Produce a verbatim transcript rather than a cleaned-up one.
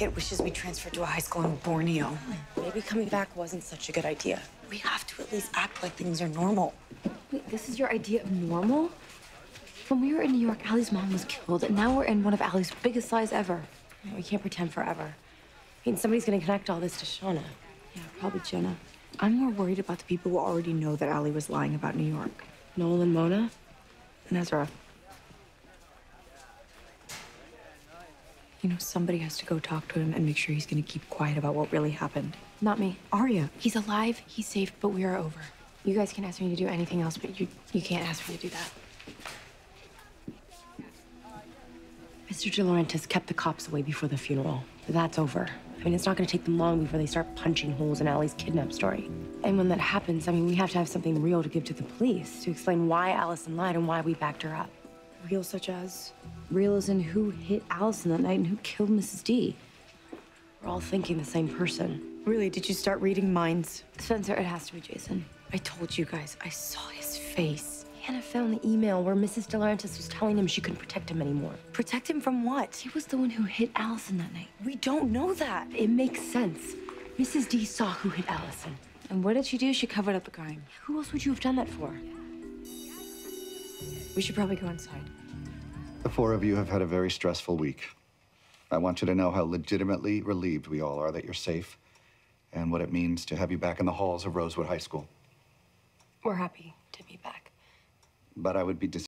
Beckett wishes we transfer to a high school in Borneo. Maybe coming back wasn't such a good idea. We have to at least act like things are normal. Wait, this is your idea of normal? When we were in New York, Allie's mom was killed, and now we're in one of Allie's biggest lies ever. We can't pretend forever. I mean, somebody's gonna connect all this to Shana. Yeah, probably Jenna. I'm more worried about the people who already know that Ali was lying about New York. Noel and Mona and Ezra. You know, somebody has to go talk to him and make sure he's gonna keep quiet about what really happened. Not me. Aria. He's alive, he's safe, but we are over. You guys can ask me to do anything else, but you, you can't ask me to do that. Mister DiLaurentis kept the cops away before the funeral. That's over. I mean, it's not gonna take them long before they start punching holes in Allie's kidnap story. And when that happens, I mean, we have to have something real to give to the police to explain why Allison lied and why we backed her up. Real such as? Real as in who hit Allison that night and who killed Missus D. We're all thinking the same person. Really, did you start reading minds? Spencer, it has to be Jason. I told you guys, I saw his face. Hannah found the email where Missus DiLaurentis was telling him she couldn't protect him anymore. Protect him from what? He was the one who hit Allison that night. We don't know that. It makes sense. Missus D saw who hit Allison. And what did she do? She covered up a crime. Who else would you have done that for? We should probably go inside. The four of you have had a very stressful week. I want you to know how legitimately relieved we all are that you're safe and what it means to have you back in the halls of Rosewood High School. We're happy to be back. But I would be disappointed.